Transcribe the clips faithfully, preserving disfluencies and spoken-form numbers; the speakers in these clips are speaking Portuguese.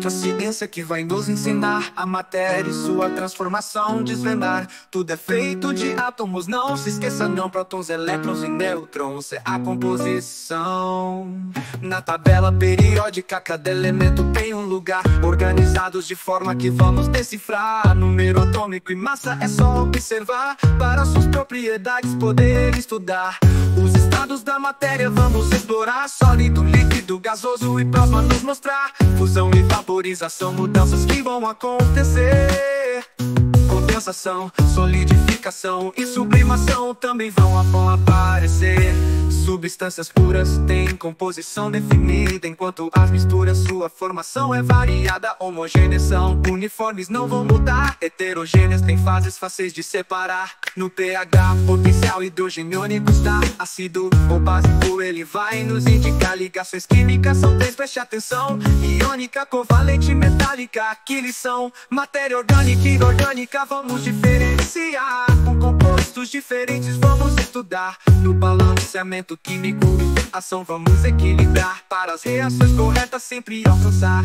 somente a ciência que vai nos ensinar a matéria e sua transformação desvendar. Tudo é feito de átomos, não se esqueça não, prótons, elétrons e nêutrons é a composição. Na tabela periódica cada elemento tem um lugar, organizados de forma que vamos decifrar. Número atômico e massa é só observar, para suas propriedades poder estudar. Os estados da matéria vamos explorar, sólido, líquido, gasoso e plasma nos mostrar. Fusão e vaporização, mudanças que vão acontecer. Condensação, solidificação e sublimação também vão, vão aparecer. Substâncias puras têm composição definida, enquanto as misturas sua formação é variada. Homogeneização, uniformes não vão mudar, heterogêneas têm fases fáceis de separar. No pH potencial hidrogeniônico está ácido ou básico, ele vai nos indicar. Ligações químicas são três, preste atenção: iônica, covalente, metálica, que lição. Matéria orgânica e inorgânica vamos diferenciar, com compostos diferentes vamos estudar. No balanceamento químico, ação vamos equilibrar, para as reações corretas sempre alcançar.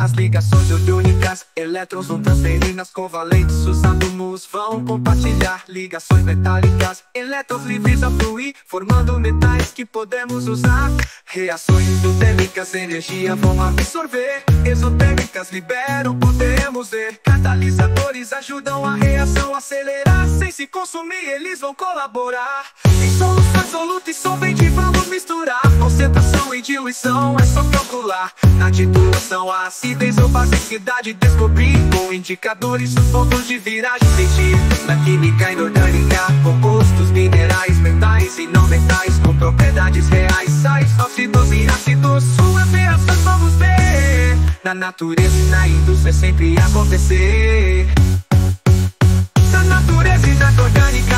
As ligações iônicas, elétrons vão transferir nas covalentes, os átomos vão compartilhar. Ligações metálicas, elétrons livres a fluir, formando metais que podemos usar. Reações endotérmicas, energia vão absorver, exotérmicas liberam, podemos ver. Catalisadores ajudam a reação a acelerar, sem se consumir eles vão colaborar. Em soluções, soluto e solvente vamos misturar, concentração e diluição é só calcular. Na titulação, a acidez ou basicidade descobrir, com indicadores os pontos de viragem sentir. Na química inorgânica, compostos minerais, metais e não metais, com propriedades reais, sais, óxidos e ácidos, suas reações vamos ver. Na natureza e na indústria sempre acontecer. Na natureza e na orgânica,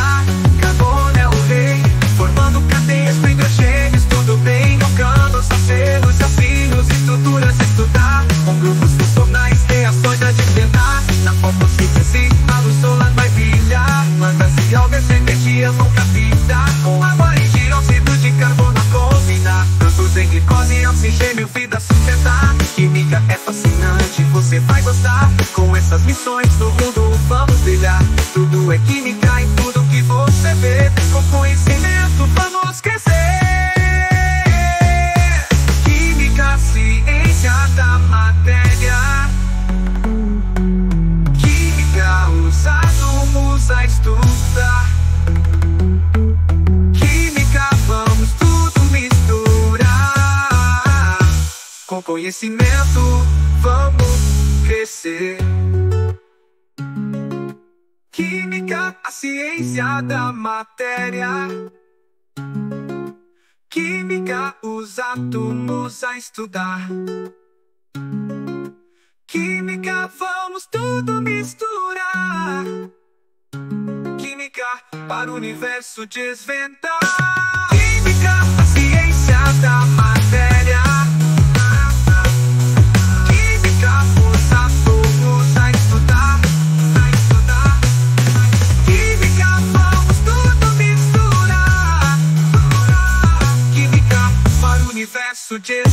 carbono é o rei, formando cadeias para hidrogênios, tudo bem, tocando sacelos, afinos, estruturas estudar, com grupos funcionais, reações a desvendar. Na fotossíntese, a luz solar vai brilhar, plantas e algas energia vão captar, com água e dióxido de carbono a combinar, produz em glicose e oxigênio, vida sustentar. Química é fascinante, você vai gostar, com essas missões no mundo vamos brilhar. Tudo é química em tudo que você vê, com conhecimento vamos crescer. Com conhecimento vamos crescer. Química, a ciência da matéria. Química, os átomos a estudar. Química, vamos tudo misturar. Química, para o universo desvendar. Química, a ciência da matéria. Suggest